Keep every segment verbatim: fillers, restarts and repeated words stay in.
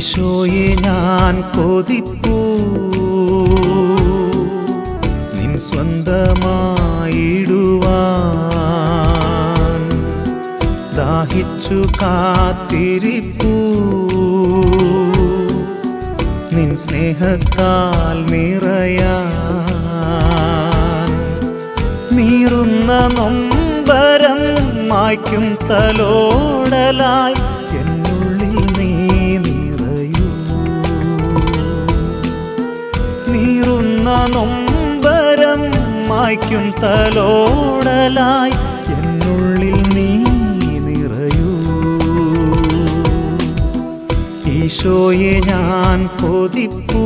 ഈശോയെ ഞാൻ കൊതിപ്പൂ നിൻ സ്വന്തമായിടുവാൻ ദാഹിച്ചു കാത്തിരിപ്പൂ നിൻ സ്നേഹത്താൽ നിറയാൻ നീറുന്ന നൊമ്പരം മായ്ക്കും തലോടലായി നൊമ്പരം മായ്ക്കും തലോടലായി എന്നുള്ളിൽ നീ നിറയൂ. ഈശോയെ ഞാൻ കൊതിപ്പൂ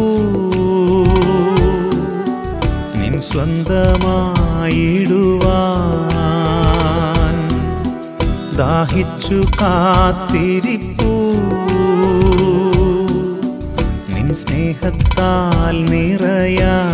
നിൻ സ്വന്തമായിടുവാൻ ദാഹിച്ചു കാത്തിരിപ്പൂ നിൻ സ്നേഹത്താൽ നിറയാൻ.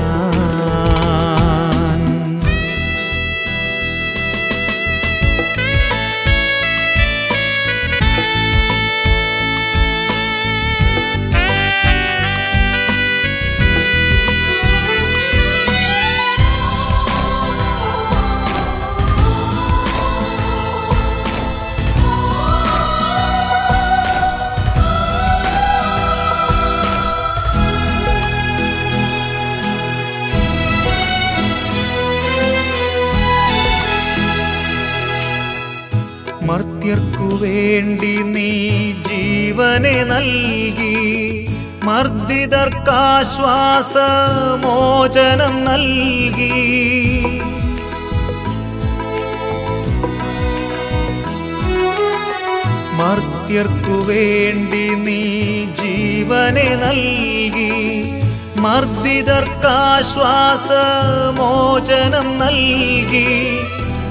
മർത്യർക്കു വേണ്ടി നീ ജീവനെ നൽകി മർദ്ദിതർക്കാശ്വാസമോചനം നൽകി മർത്യർക്കു വേണ്ടി നീ ജീവനെ നൽകി മർദ്ദിതർക്കാശ്വാസമോചനം നൽകി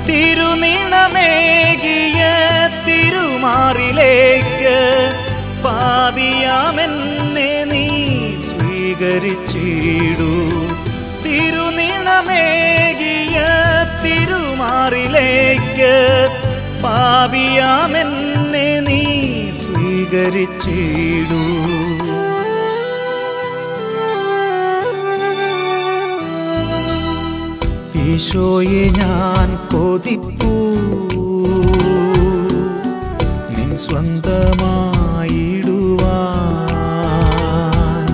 തിരുനിണമേകിയ തിരുമാറിലേക്ക് പാപിയാമെന്നെ നീ സ്വീകരിച്ചിടൂ. തിരുനിണമേകിയ തിരുമാറിലേക്ക് പാപിയാമെന്നെ നീ സ്വീകരിച്ചിടൂ. ഈശോയെ ഞാൻ കൊതിപ്പൂ നിൻ സ്വന്തമായിടുവാൻ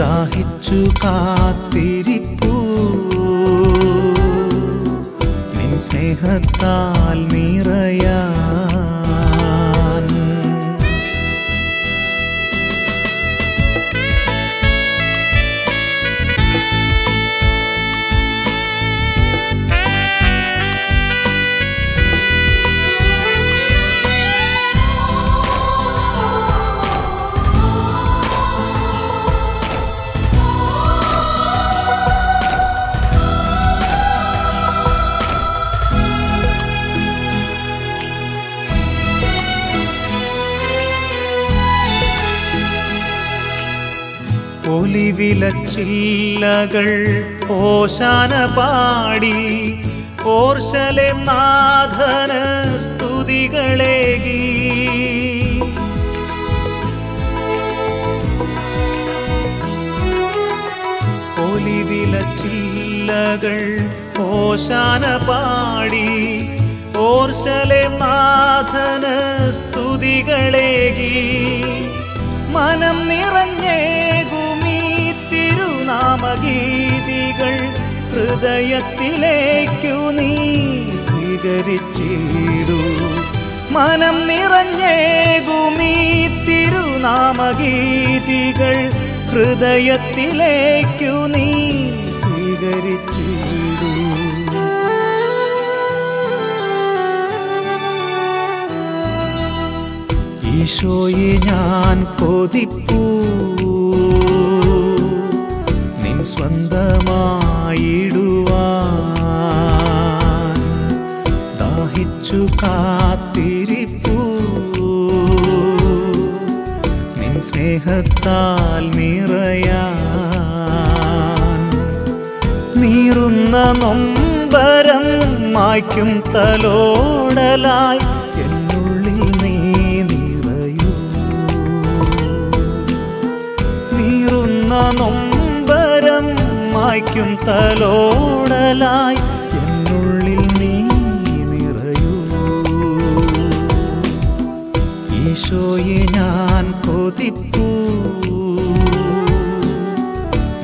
ദാഹിച്ചു കാത്തിരിപ്പൂ നിൻ സ്നേഹത്താൽ നിറയാൻ. ഒലിവിലച്ചില്ലകൾ ഓശാന പാടി ഓർശലേം നാഥന സ്തുതികളേകി ഒലിവിലച്ചില്ലകൾ ഓശാന പാടി ഓർശലേം നാഥന സ്തുതികളേകി മനം നിറഞ്ഞേ ഗീതികൾ ഹൃദയത്തിലേക്കു നീ സ്വീകരിച്ചിടൂ. മനം നിറഞ്ഞേകുമീ തിരുനാമഗീതികൾ ഹൃദയത്തിലേക്കു നീ സ്വീകരിച്ചിടൂ. ഈശോയെ ഞാൻ കൊതിപ്പൂ സ്വന്തമായിടുവാൻ ദാഹിച്ചു കാത്തിരിപ്പൂ നിൻ സ്നേഹത്താൽ നിറയാൻ നീറുന്ന നൊമ്പരം മായ്ക്കും തലോടലായി എന്നുള്ളിൽ നീ നിറയൂ. തലയ്ക്കും തലോടലായി എന്നുള്ളിൽ നീ നിറയൂ. ഈശോയെ ഞാൻ കൊതിപ്പൂ,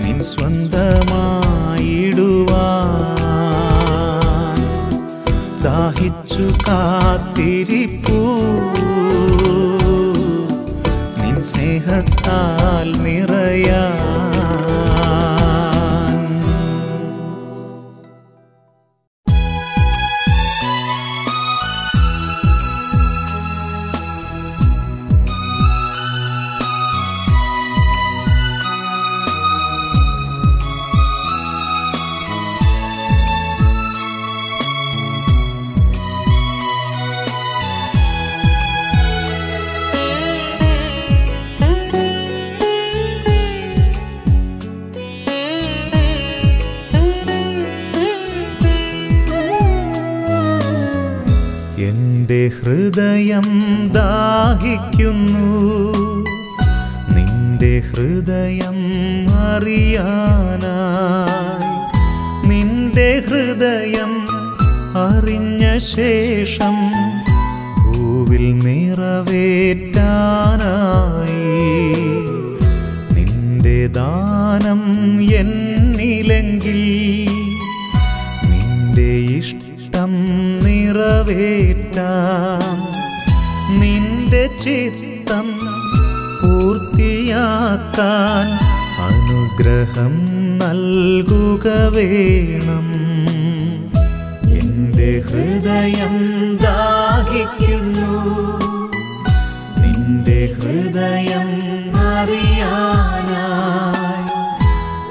നിൻ സ്വന്തമായിടുവാ ദാഹിച്ചു കാത്തിരിപ്പൂ. നിൻ സ്നേഹത്താൽ നിറയാ ഹൃദയം ദാഹിക്കുന്നു, നിന്റെ ഹൃദയം അറിയാനായി. നിന്റെ ഹൃദയം അറിഞ്ഞ ശേഷം ഭൂവിൽ നിറവേറ്റാനായി നിന്റെ ദാനം എന്നിലെങ്കിൽ നിന്റെ ഇഷ്ടം നിറവേറ്റ നിന്റെ ചിത്തം പൂർത്തിയാക്കാൻ അനുഗ്രഹം നൽകുക വേണം. എൻ്റെ ഹൃദയം ദാഹിക്കുന്നു, നിന്റെ ഹൃദയം അറിയാനായി.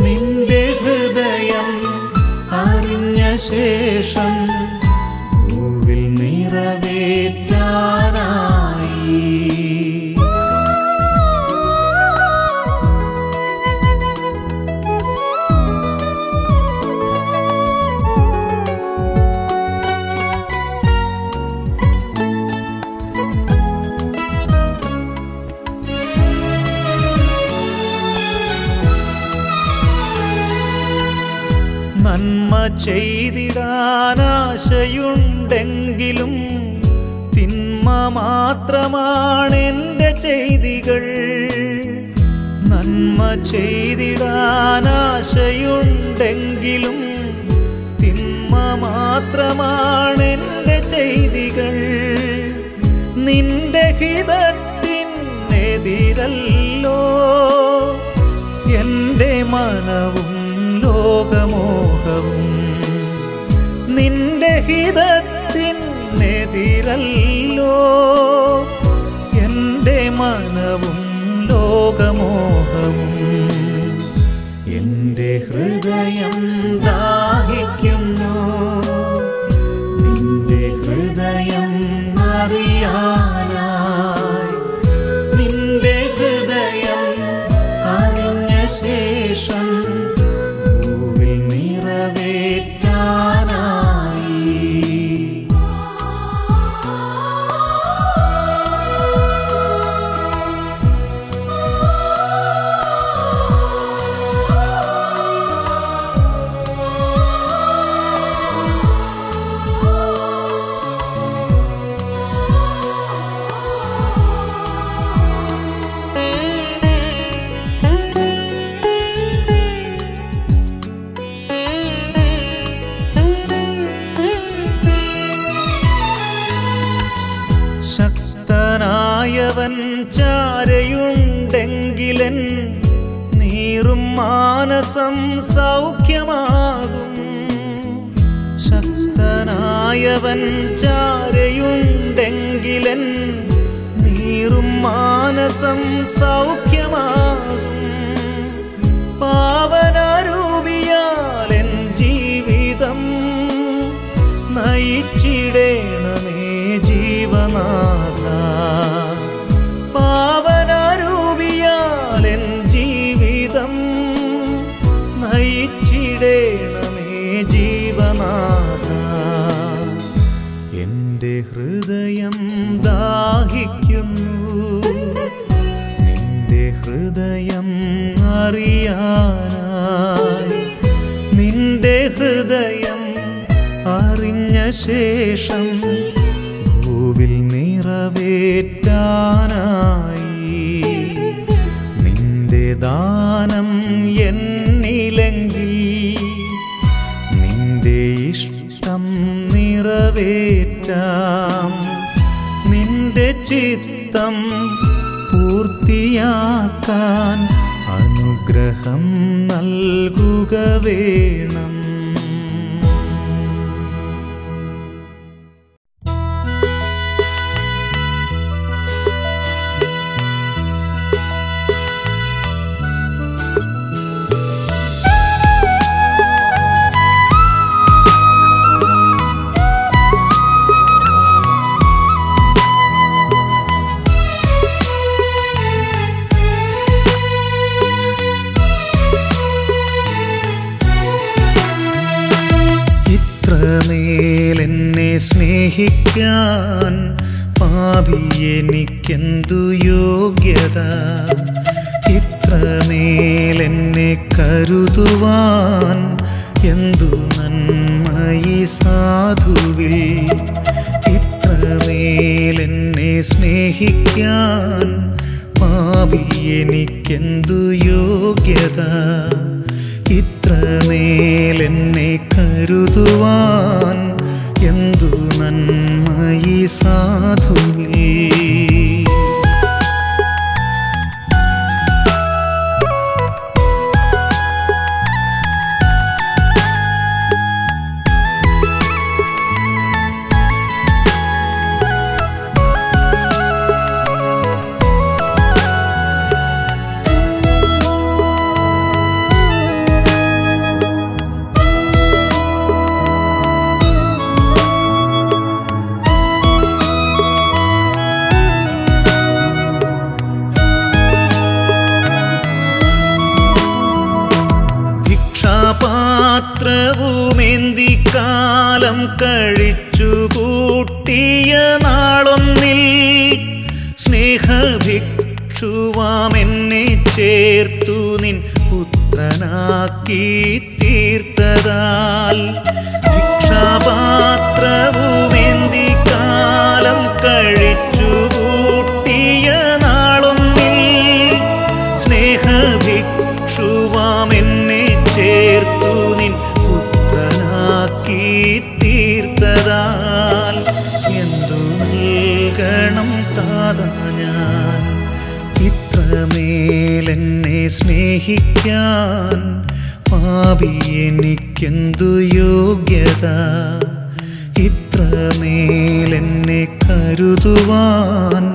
നിന്റെ ഹൃദയം അറിഞ്ഞ ശേഷം ചെയ്തിടാനാശയുണ്ടെങ്കിലും തിന്മ മാത്രമാണെൻ്റെ ചെയ്തികൾ. നന്മ ചെയ്തിടാനാശയുണ്ടെങ്കിലും തിന്മ മാത്രമാണെൻ്റെ ചെയ്തികൾ. നിന്റെ ഹിതത്തിനെതിരല്ലോ എൻ്റെ മനവും ലോകമോഹവും. നിന്റെ ഹിതത്തിനെതിരല്ലോ എൻ്റെ മനവും ലോകമോഹവും. എൻ്റെ ഹൃദയം ദാഹിക്കുന്നു, നിന്റെ ഹൃദയം അറിയാനായി. നിന്റെ ഹൃദയം അറിഞ്ഞ ശേഷം ചാരയുണ്ടെങ്കിലൻ നീറും മാനസം സൗഖ്യമാകും. ശക്തനായവൻ ചാരയുണ്ടെങ്കിലൻ നീറും മാനസം സൗഖ്യമാകും. പാവനരൂപിയാൽ എൻ ജീവിതം നയിച്ചിടേണമേ ജീവനാഥ. പാവനരൂപിയാൽ എൻ ജീവിതം നയിച്ചിടേണമേ ജീവനാഥ. എൻ്റെ ഹൃദയം ദാഹിക്കുന്നു, നിന്റെ ഹൃദയം അറിയാനായി. ശേഷം ഭൂവിൽ നിറവേറ്റാനായി നിന്റെ ദാനം എന്നിലെങ്കിൽ നിന്റെ ഇഷ്ടം നിറവേറ്റാം നിന്റെ ചിത്തം പൂർത്തിയാക്കാൻ അനുഗ്രഹം നൽകുക വേണം. സ്നേഹിക്കാൻ പാപിയെനിക്കെന്തു യോഗ്യത, ഇത്രമേൽ എന്നെ കരുതുവാൻ എന്തു നന്മയി സാധുവിൽ. ഇത്രമേൽ എന്നെ സ്നേഹിക്കാൻ പാപിയെനിക്കെന്തു യോഗ്യത, ഇത്രമേൽ എന്നെ കരുതുവാൻ എന്തു നന്മയി സാധുവിൽ. ം കഴിച്ചു കൂട്ടിയ നാളൊന്നിൽ സ്നേഹഭിക്ഷുവാമെന്നെ ചേർത്തു നിൻ പുത്രനാക്കി തീർത്തതാൽ. ഭിക്ഷാപാത്രവുമേന്തി കാലം കഴിച്ചു കൂട്ടിയ നാളൊന്നിൽ സ്നേഹഭിക്ഷുവാമെന്നെ ചേർത്തു നിൻ പുത്രനാക്കി തീർത്തതാൽ. എന്തു നൽകണം താതാ ഞാൻ, ഇത്രമേലെന്നെ സ്നേഹിക്കാൻ പാപിയെനിക്കെന്തു യോഗ്യത, ഇത്രമേലെന്നെ കരുതുവാൻ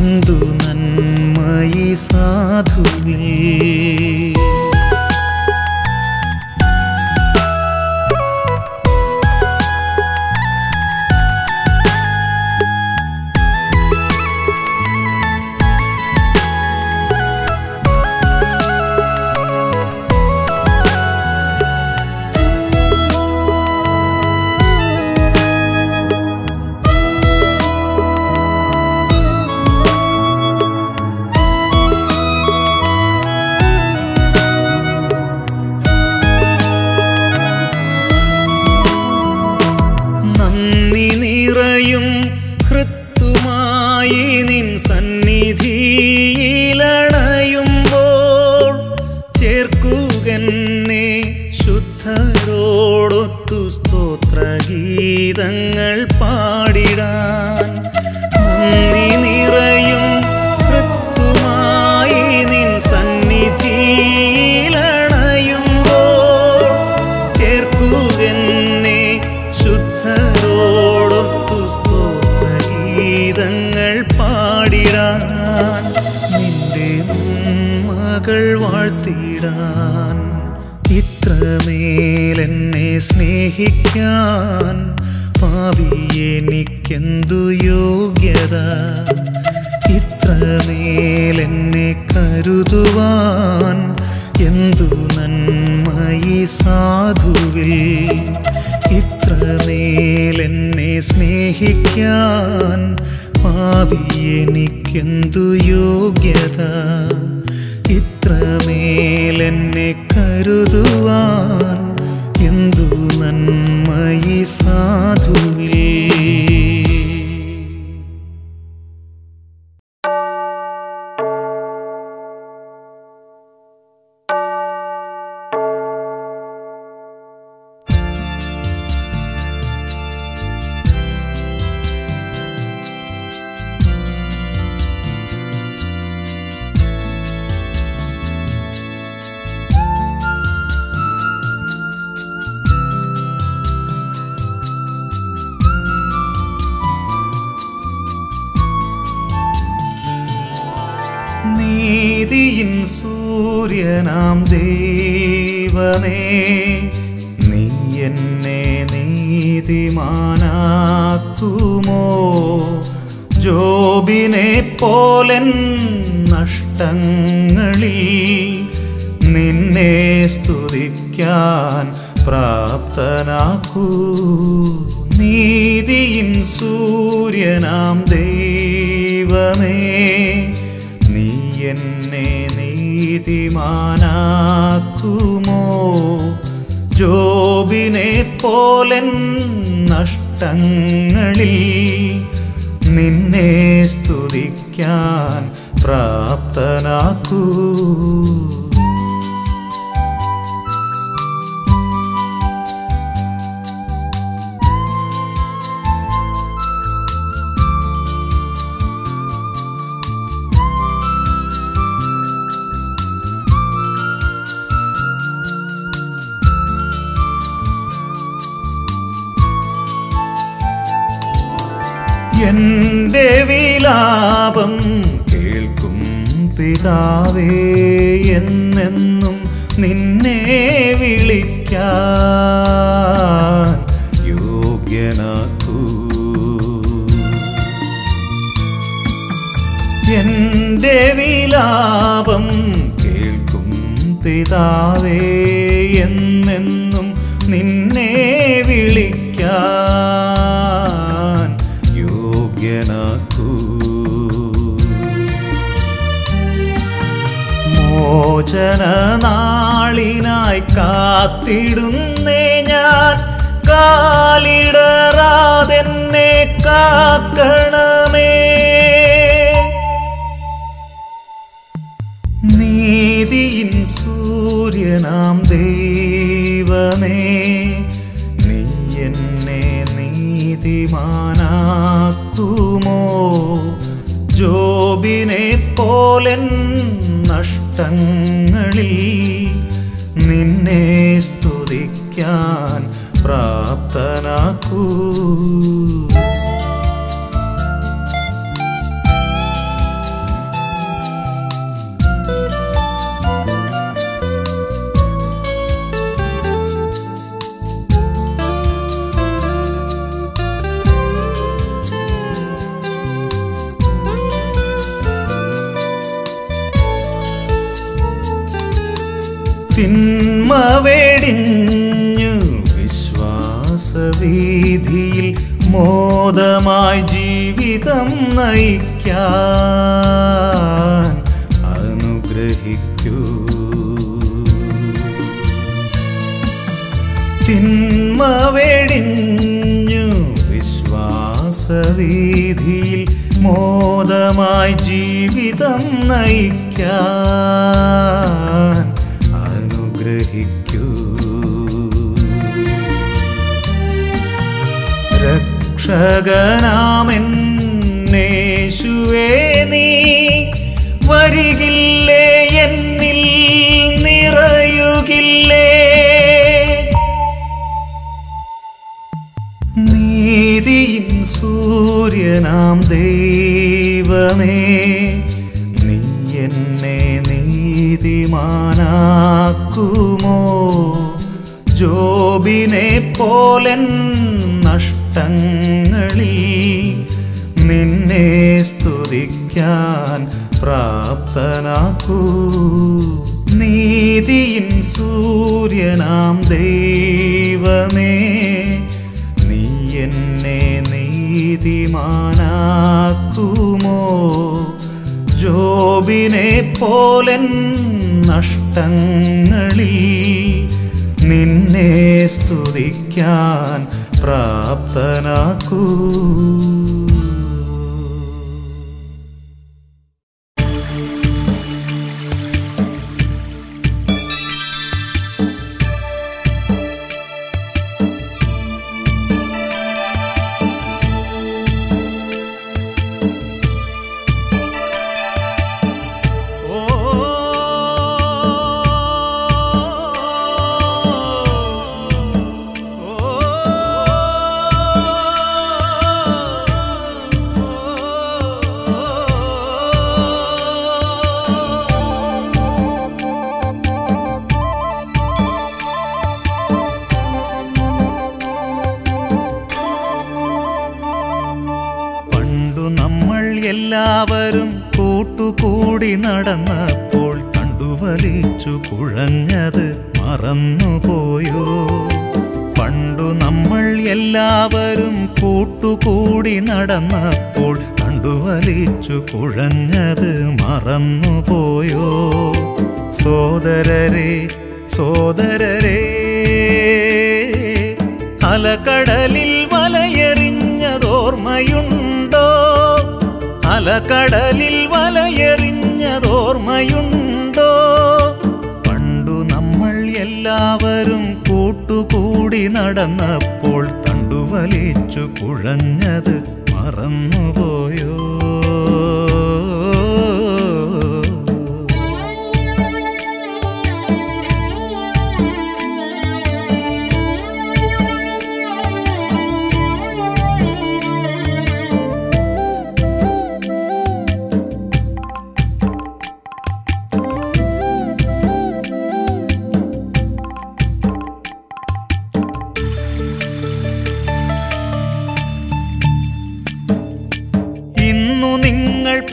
എന്തു നന്മയി സാധുവിൽ. ഇത്രമേലെന്നെ സ്നേഹിക്കാൻ പാപിയെനിക്കെന്തു യോഗ്യത, ഇത്രമേലെന്നെ കരുതുവാൻ എന്തു നന്മയി സാധുവിൽ. ഇത്രമേലെന്നെ സ്നേഹിക്കാൻ പാപിയെനിക്കെന്തു യോഗ്യത, ഇത്രമേലെന്നെ കരുതുവാൻ എന്തു നന്മയി സാധു. നീതിയിൻ സൂര്യനാം ദൈവമേ, നീ എന്നെ നീതിമാനാക്കുമോ? ജോബിനെ പോലെൻ നഷ്ടങ്ങളിൽ നിന്നെ സ്തുതിക്കാൻ പ്രാപ്തനാക്കൂ. നീതിയിൻ സൂര്യനാം ദൈവമേ, നീ എന്നെ നീതിമാനാക്കുമോ? ജോബിനെ പോലെൻ നഷ്ടങ്ങളിൽ നിന്നെ സ്തുതിക്കാൻ പ്രാപ്തനാക്കൂ. എന്റെ വിലാപം കേൾക്കും പിതാവേ, എന്നെന്നും നിന്നെ വിളിക്കാൻ യോഗ്യനാക്കൂ. എന്റെ വിലാപം കേൾക്കും പിതാവേ, എന്നെന്നും നിന്നെ വിളിക്കാൻ മോചനനാളിനായി കാത്തിടുന്നേ, ഞാൻ കാലിടറാതെന്നെ കാക്കണമേ. നീതിയിൻ സൂര്യനാം ദൈവമേ, നീ എന്നെ നീതിമാനാക്കുമോ? ജോബിനെ പോലെൻ നഷ്ടങ്ങളിൽ നിന്നെ സ്തുതിക്കാൻ പ്രാപ്തനാക്കൂ. തിന്മ വെടിഞ്ഞു വിശ്വാസവീതിയിൽ മോദമായി ജീവിതം നയിക്കാൻ അനുഗ്രഹിക്കൂ. തിന്മ വെടിഞ്ഞു വിശ്വാസവീതിയിൽ മോദമായി ജീവിതം നയിക്കാൻ രക്ഷകനാമെന്നേശുവേ, നീ വരികില്ലേ? എന്നിൽ നിറയുകില്ലേ? നീതിയിൻ സൂര്യനാം ദൈവമേ, നീ എന്നെ നീതിമാനാക്കുമോ? ജോബിനെ പോലെൻ നഷ്ടങ്ങളിൽ നിന്നെ സ്തുതിക്കാൻ പ്രാപ്തനാക്കൂ. നീതിയിൻ സൂര്യനാം ദൈവമേ, നീ എന്നെ നീതിമാനാക്കുമോ? ജോബിനെ പോലെൻ നഷ്ടങ്ങളിൽ നിന്നെ സ്തുതിക്കാൻ പ്രാപ്തനാക്കൂ. നടന്നപ്പോൾ കണ്ടുവലിച്ചു കുഴഞ്ഞത് മറന്നുപോയോ? പണ്ടു നമ്മൾ എല്ലാവരും കൂട്ടുകൂടി നടന്നപ്പോൾ കണ്ടുവലിച്ചു കുഴഞ്ഞത് മറന്നുപോയോ? സോദരരേ സോദരരേ, അലകടലിൽ വലയെറിഞ്ഞതോർമ്മയുണ്ടോ? അലകടലിൽ വലയെറിഞ്ഞതോർമ്മയുണ്ടോ? പണ്ടു നമ്മൾ എല്ലാവരും കൂട്ടുകൂടി നടന്നപ്പോൾ കണ്ടുവലിച്ചു കുഴഞ്ഞത് മറന്നുപോയോ?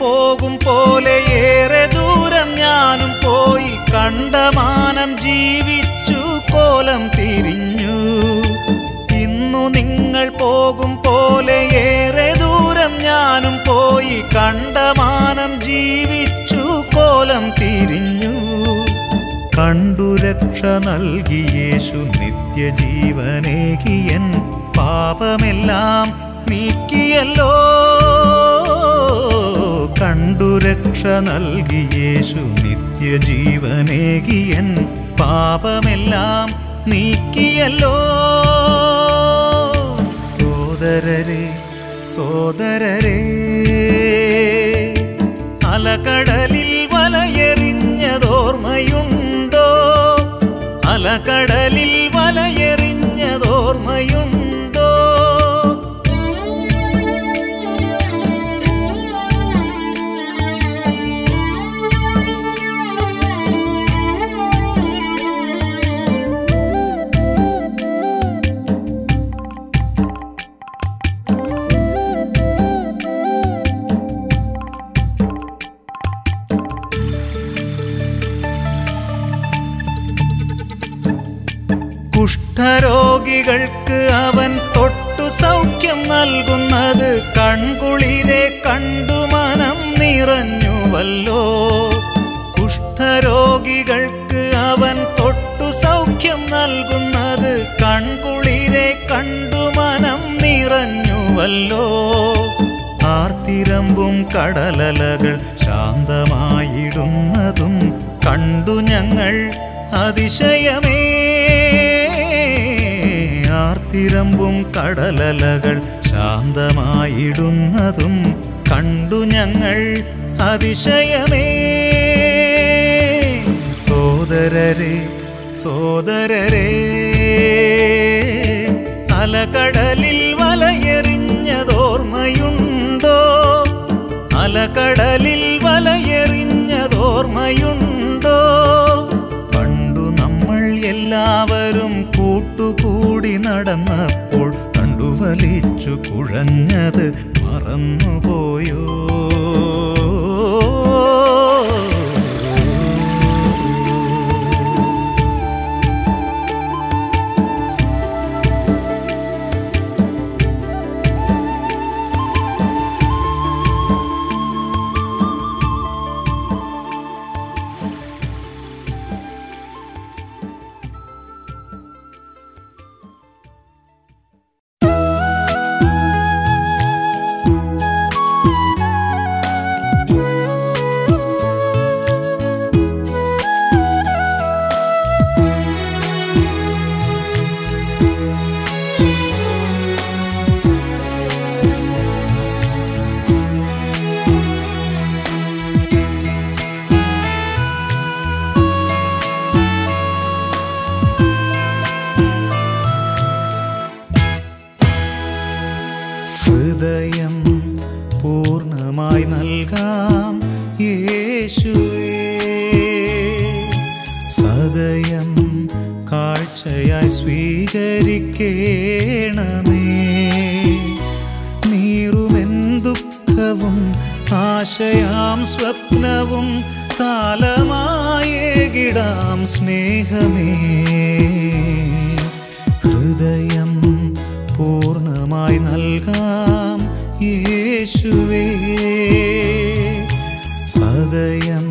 പോകും പോലെ ഏറെ ദൂരം ഞാനും പോയി, കണ്ട മാനം ജീവിച്ചു കോലം തിരിഞ്ഞു. ഇന്നു നിങ്ങൾ പോകും പോലെ ഏറെ ദൂരം ഞാനും പോയി, കണ്ട മാനം ജീവിച്ചു കോലം തിരിഞ്ഞു. കണ്ടു രക്ഷ നൽകി യേശു നിത്യജീവനേകിയൻ, പാപമെല്ലാം നീക്കിയല്ലോ. കണ്ടു രക്ഷ നൽകി യേശു നിത്യജീവനേകിയൻ, പാപമെല്ലാം നീക്കിയല്ലോ. സോദരരേ സോദരരേ, അലകടലിൽ വലയെറിഞ്ഞതോർമ്മയുണ്ടോ? അലകടലിൽ വലയെറിഞ്ഞതോർമ്മയുണ്ടോ? കുഷ്ഠരോഗികൾക്ക് അവൻ തൊട്ടു സൗഖ്യം നൽകുന്നത് കൺകുളിരെ കണ്ടു മനം നിറഞ്ഞുവല്ലോ. കുഷ്ഠരോഗികൾക്ക് അവൻ തൊട്ടു സൗഖ്യം നൽകുന്നത് കൺകുളിരെ കണ്ടു മനം നിറഞ്ഞുവല്ലോ. ആർത്തിരമ്പും കടലലകൾ ശാന്തമായിടുന്നതും കണ്ടു ഞങ്ങൾ അതിശയമേ. ആർത്തിരമ്പും കടലലകൾ ശാന്തമായിടുന്നതും കണ്ടു ഞങ്ങൾ അതിശയമേ. സോദരരേ സോദരരേ, അലകടലിൽ വലയെറിഞ്ഞതോർമ്മയുണ്ടോ? അലകടലിൽ വലയെറിഞ്ഞതോർമ്മയുണ്ടോ? പണ്ടു നമ്മൾ എല്ലാവരും കൂട്ടുകൂടി നടന്നപ്പോൾ കണ്ടുവലിച്ചു കുഴഞ്ഞത് മറന്നുപോയോ? ആശയാം സ്വപ്നവും താലമായേകിടാം സ്നേഹമേ ഹൃദയം പൂർണ്ണമായി നൽകാം യേശുവേ സദയം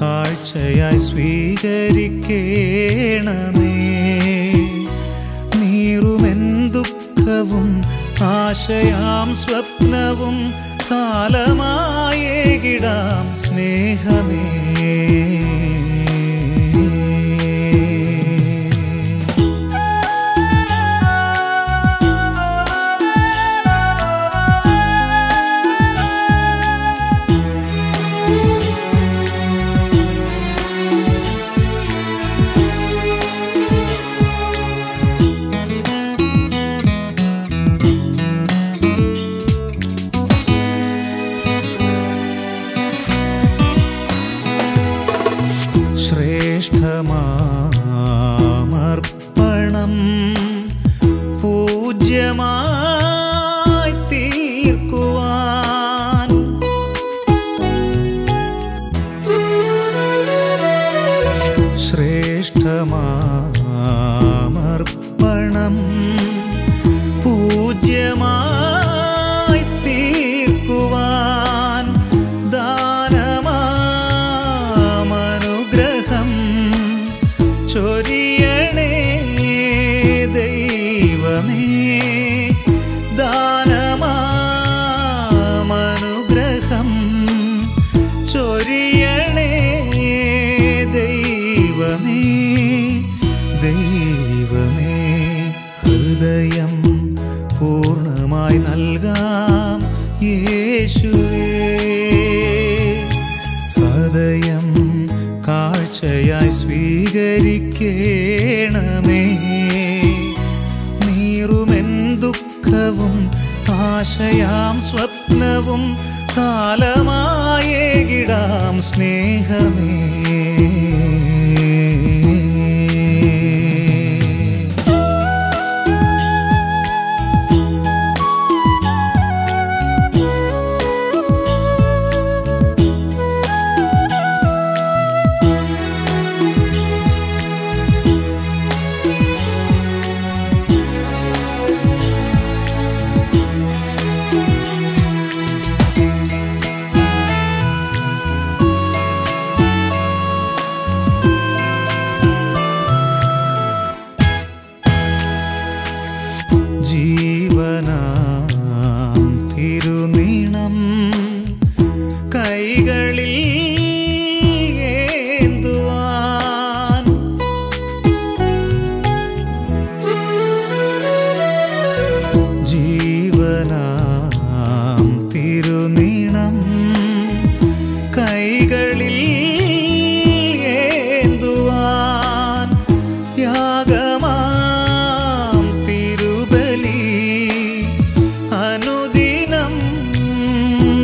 കാഴ്ചയായി സ്വീകരിക്കേണമേ നീറുമെന്തുക്കവും ആശയാം സ്വപ്നവും താലമായേകിടാം സ്നേഹമേ ശ്രേഷ്ഠമാമർപ്പണം പൂജ്യമായി തീർക്കുവാൻ ശ്രേഷ്ഠമാമർപ്പണം പൂജ്യമായി തീർക്കുവാൻ ചൊരിയണേ ദൈവമേ ദാനമാമനുഗ്രഹം ചൊരിയണേ ദൈവമേ ദൈവമേ ഹൃദയം പൂർണ്ണമായി നൽകാം യേശുവേ സദയം കാഴ്ചയായി സ്വീകരിക്കേണമേ നീറുമെന്തുക്കവും ആശയാം സ്വപ്നവും താലമായേകിടാം സ്നേഹമേ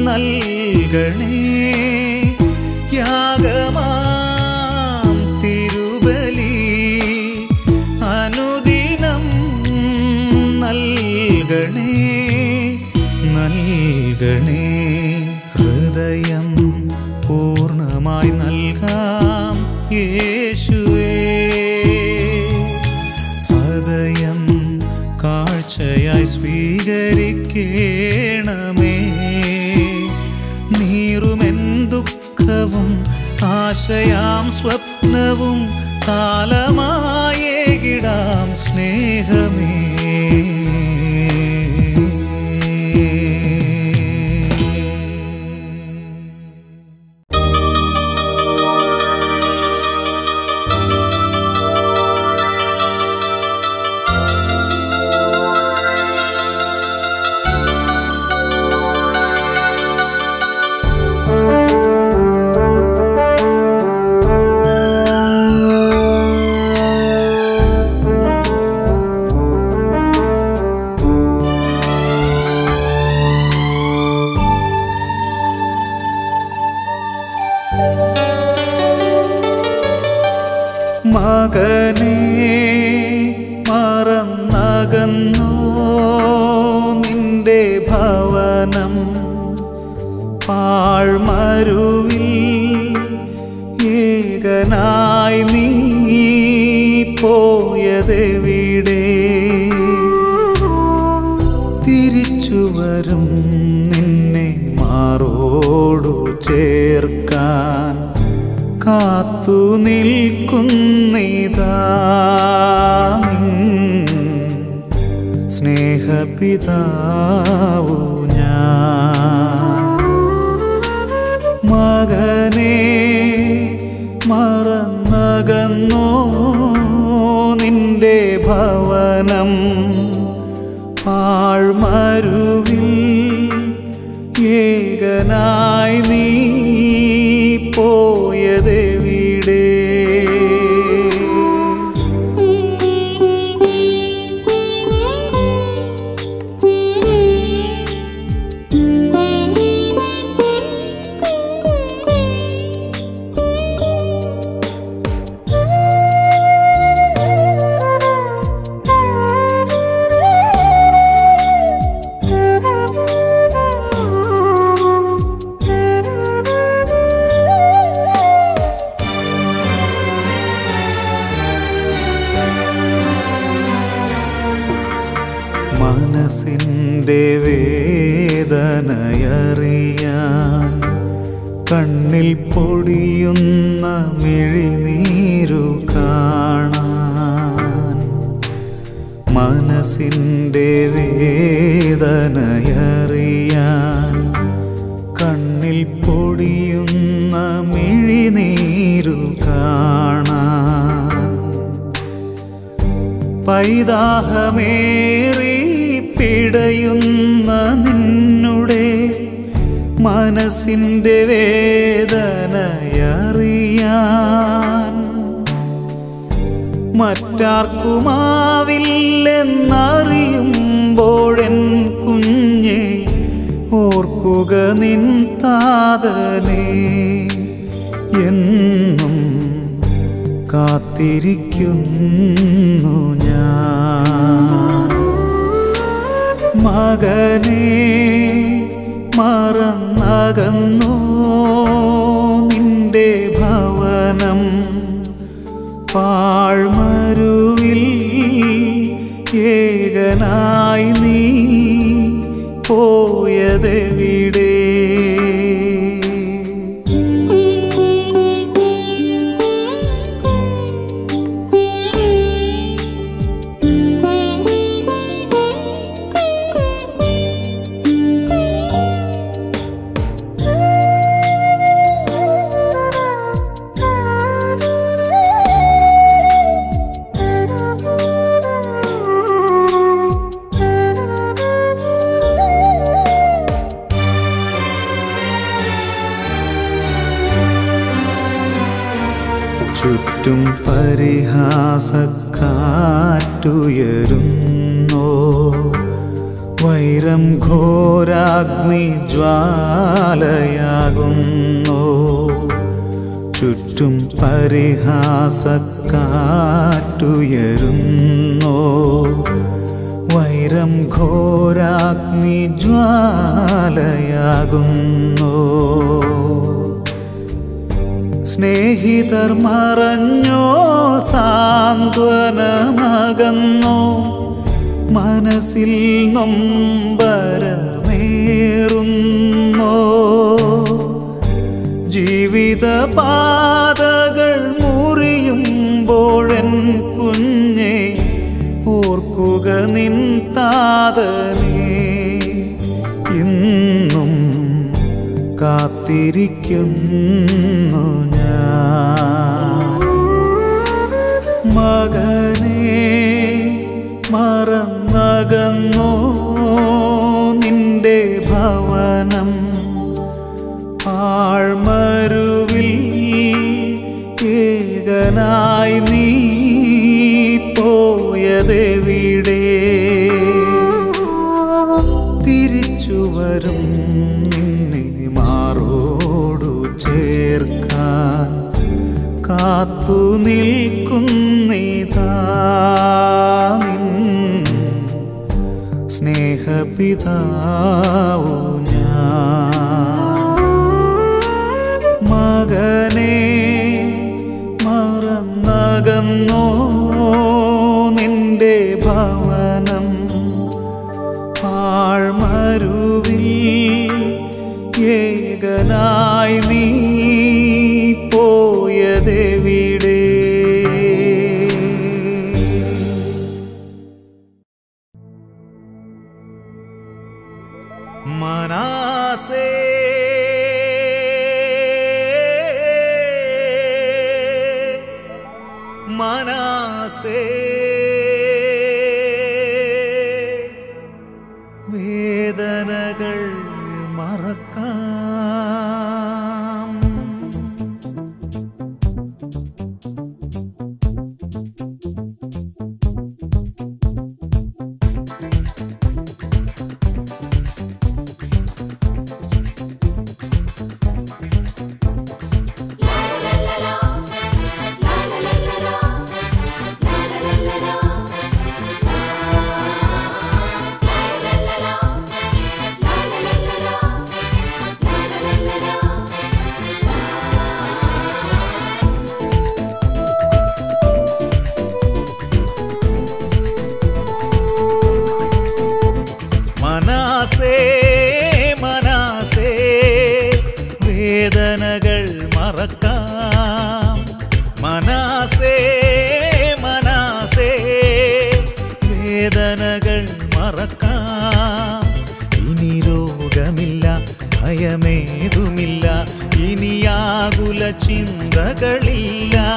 നൽകണേ യാഗമാം തിരുബലി അനുദിനം നൽകണേ നൽകണേ ഹൃദയം പൂർണ്ണമായി നൽകാം യേശുവേ സദയം കാഴ്ചയായി സ്വീകരിക്കേണമേ നീറുമെന്തുക്കവും ആശയാം സ്വപ്നവും താലമായേകിടാം സ്നേഹമേ മകനെ മറന്നകന്നോ നിന്റെ ഭവനം പാഴ്മരുവിൽ ഏകനായി നീ പോയതെവിടെ? തിരിച്ചു വരും നിന്നെ മാറോടു ചേർക്കാൻ കാത്തു നിൽക്കുന്നിതാ സ്നേഹപിതാവു ഞാൻ. മകനെ മറന്നകന്നോ നിന്റെ ഭവനം? പാഴ്മരുവിൽ ഏകനായി നീ പോയതെവിടെ? മനസ്സിൻ്റെ വേദനയറിയാൻ കണ്ണിൽ പൊടിയുന്ന മിഴിനീരു കാണാൻ. മനസ്സിൻ്റെ വേദനയറിയാൻ കണ്ണിൽ പൊടിയുന്ന മിഴിനീരു കാണാൻ. പൈതാഹമേറി പിടയുന്ന നിന്നുടെ മനസ്സിൻ്റെ വേദനയറിയാൻ മറ്റാർക്കുമാവില്ലെന്നറിയുമ്പോഴെൻ കുഞ്ഞെ ഓർക്കുക നിൻ താതനെ എന്നും കാത്തിരിക്കുന്നു ഞാൻ. മകനെ മറന്നകന്നു നിന്റെ ഭവനം? പാഴ്മരുവിൽ ഏകനായി നീ പോയതെവിടെ? ചുറ്റും പരിഹാസക്കാറ്റുയരുന്നോ? വൈരം ഘോരാഗ്നി ജ്വാലയാകുന്നോ? ചുറ്റും പരിഹാസക്കാറ്റുയരുന്നോ? വൈരം ഘോരാഗ്നി ജ്വാലയാകുന്നോ? സ്നേഹിതർ മറഞ്ഞോ? സാന്ത്വനമകന്നോ? മനസ്സിൽ നൊമ്പരമേറുന്നോ? ജീവിതപാതകൾ മുറിയുമ്പോഴെൻ കുഞ്ഞെ ഓർക്കുക നിൻ താതനെ ഇന്നും കാത്തിരിക്കുന്നു ഞാൻ. മകനെ മറന്നകന്നോ നിന്റെ ഭവനം? പാഴ്മരുവിൽ ഏകനായി നീ പോയതെവിടെ? തിരിച്ചു വരും മാറോടു ചേർക്കാൻ കാത്തു നിൽക്കുന്നിതാ നിൻ സ്നേഹപിതാവു ഞാൻ. മകനേ മറന്നകന്നോ നിന്റെ ഭവനം ആഴ്മരുവിൽ ഏകനായി നീ പോയതെവിടെ? മനാസേ मनासे वेदनगल मरक्काम मनासे मनासे वेदनगल मरक्काम मनासे मनासे वेदनगल मरक्काम इनी रोगमिल्ला भयमेदुमिल्ला इनी आकुल चिंतकलिल्ला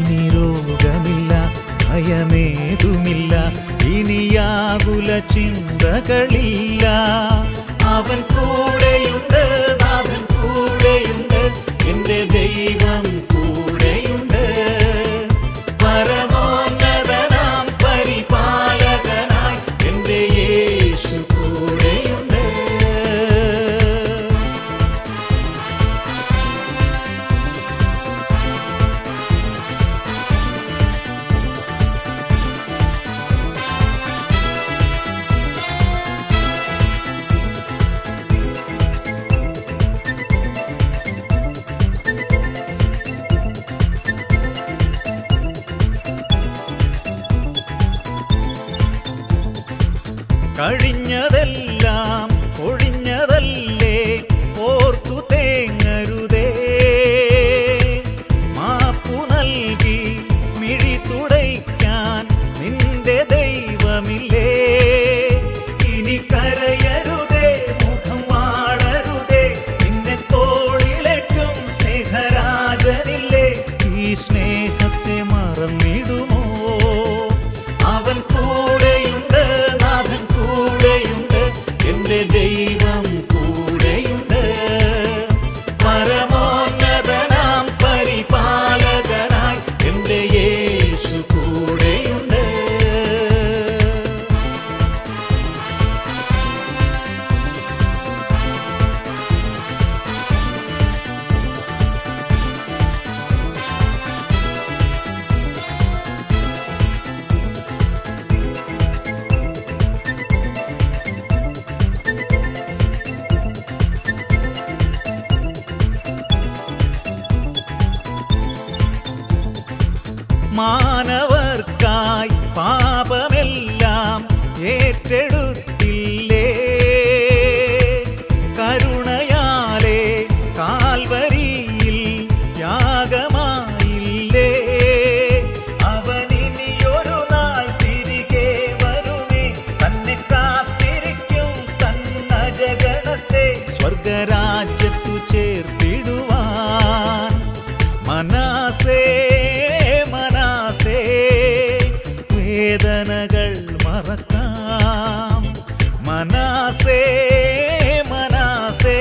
इनी रोगमिल्ला भयमेदुमिल्ला ഇനിയാകുല ചിന്തകളില്ല അവൻ കൂടെയുണ്ട് നാഥൻ കൂടെയുണ്ട് എൻ്റെ ദൈവം കൂടെയുണ്ട് പരമോന്നതനാം പരിപാലകനായി എൻ്റെ യേശു കൂടെയുണ്ട് കഴിഞ്ഞതെല്ലാം ഒഴിഞ്ഞതല്ലേ ഓർത്തു തേങ്ങരുതേ മാപ്പു നൽകി മിഴി തുടയ്ക്കാൻ നിന്റെ ദൈവമില്ലേ ഇനി കരയരുതേ മുഖം വാടരുതേ നിന്നെ തോളിലേക്കും സ്നേഹരാജനില്ലേ ഈ സ്നേഹത്തെ മറന്നിടുമോ അവൻ കൂടെയുണ്ട് ദൈവം കൂടെയുണ്ട് പരമോന്നതനാം പരിപാലകനായി എൻ്റെ യേശു കൂടെയുണ്ട് മാനവർക്കായി പാപമെല്ലാം ഏറ്റെടുത്തില്ലേ കരുണയാലേ കാൽവരിയിൽ യാഗമായില്ലേ അവനിനിയൊരു നാൾ തിരികെ വരുമേ തന്നെ കാത്തിരിക്കും തന്നജഗണത്തെ സ്വർഗരാജ്യത്തു ചേർത്തിടുവാൻ മനാസേ वेदनगल मरक्काम मनासे मनासे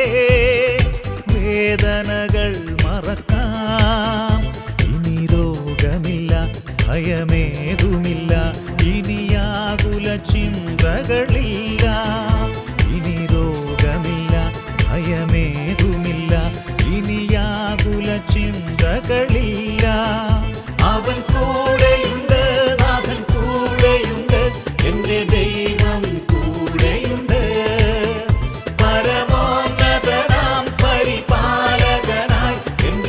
वेदनगल मरक्काम इनी रोगमिल्ला भयमेदुमिल्ला इनी आकुल चिंतकलिल्ला इनी रोगमिल्ला भयमेदुमिल्ला इनी आकुल चिंतकलिल्ला അവൻ കൂടെയുണ്ട് നാഥൻ കൂടെയുണ്ട് എൻ്റെ ദൈവം കൂടെയുണ്ട് പരമോന്നതനാം പരിപാലകനായി എൻ്റെ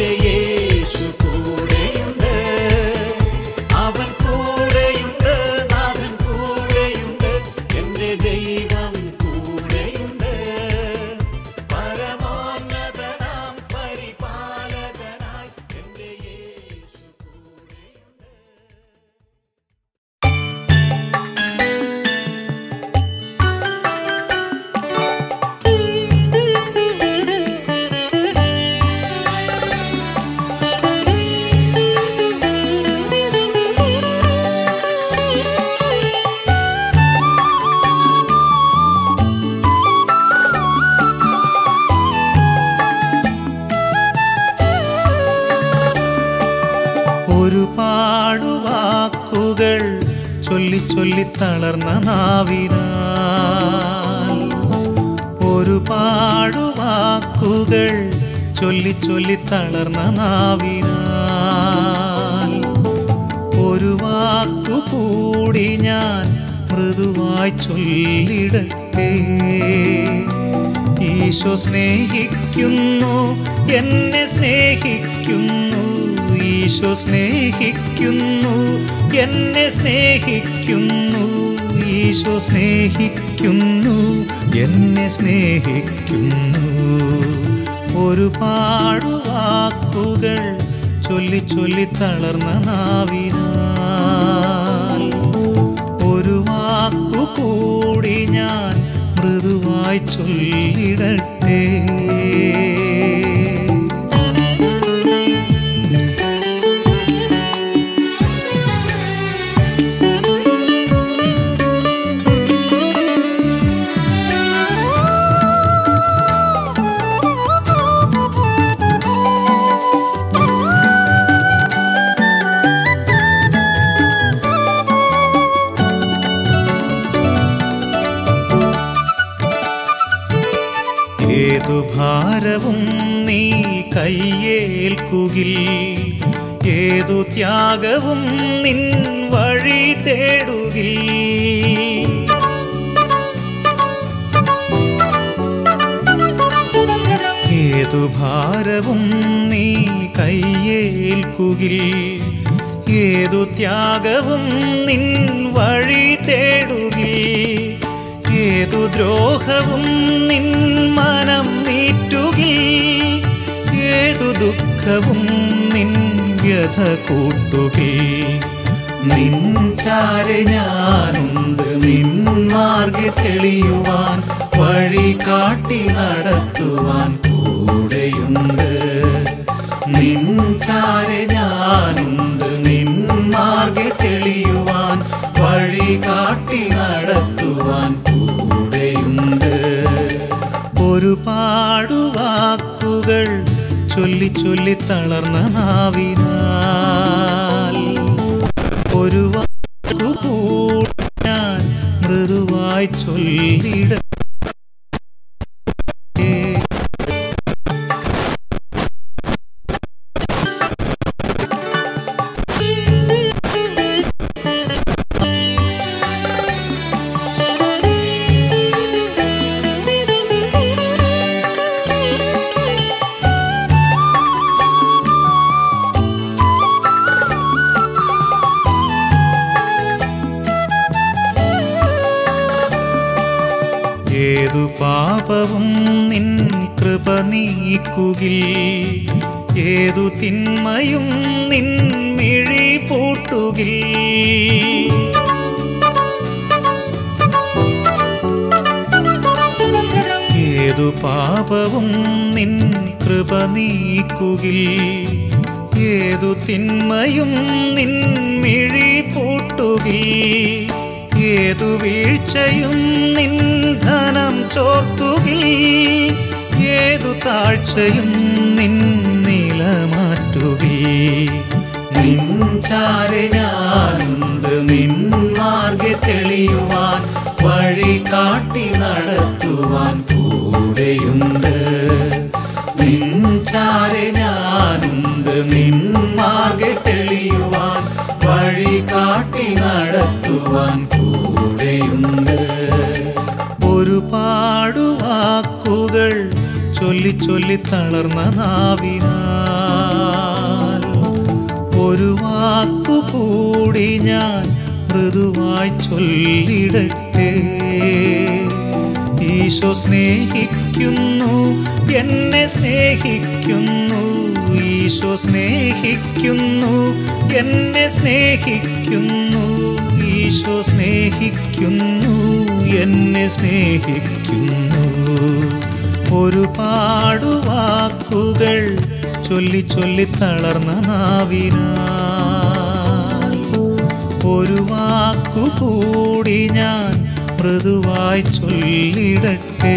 കേട്ടെ ഈശോ സ്നേഹിക്കുന്നു എന്നെ സ്നേഹിക്കുന്നു ഈശോ സ്നേഹിക്കുന്നു എന്നെ സ്നേഹിക്കുന്നു ഈശോ സ്നേഹിക്കുന്നു എന്നെ സ്നേഹിക്കുന്നു ഒരുപാട് വാക്കുകൾ ചൊല്ലി ചൊല്ലി തളർന്ന നാവിനാൽ ഒരു വാക്കു കൂടി ഞാൻ മൃദുവായി ചൊല്ലിടട്ടെ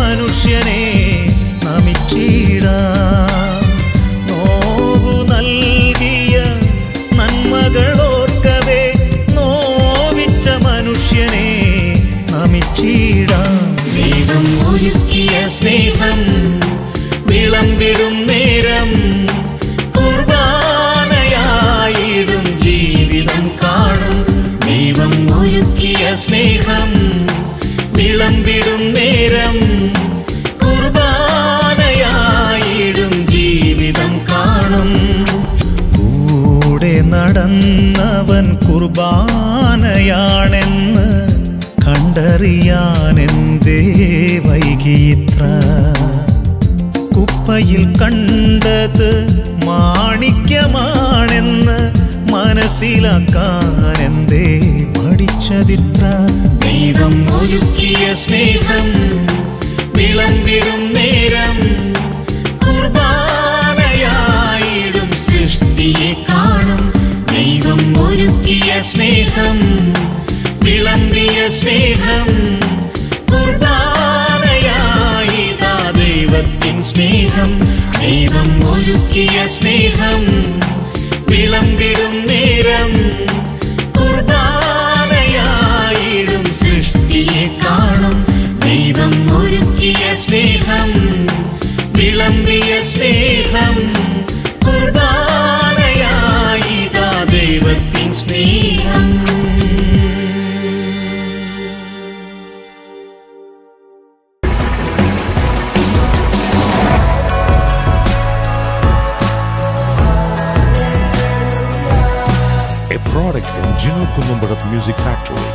മനുഷ്യനെ നമിച്ചിടാം. നടന്നവൻ കുർബാനയാണെന്ന് കണ്ടറിയാൻ എന്തേ വൈകിയിത്ര കുപ്പയിൽ കണ്ടത് മാണിക്യമാണെന്ന് മനസ്സിലാക്കാൻ എന്തേ മടിച്ചതിത്ര ദൈവം ഒരുക്കിയ സ്നേഹം വിളമ്പിടും നേരം കുർബാനയായിടും സൃഷ്ടിയെ കാണും ദൈവം ഒരുക്കിയ സ്നേഹം വിളമ്പിയ സ്നേഹം കുർബാനയായിതാ ദൈവത്തിൻ സ്നേഹം ദൈവം ഒരുക്കിയ സ്നേഹം വിളമ്പിടും നേരം കുർബാനയായിടും സൃഷ്ടിയെ കാണും ദൈവം ഒരുക്കിയ സ്നേഹം വിളമ്പിയ സ്നേഹം കുർബാനയായിതാ ദൈവത്തിൻ സ്നേഹം Product from Gino Kulumbarat Music Factory.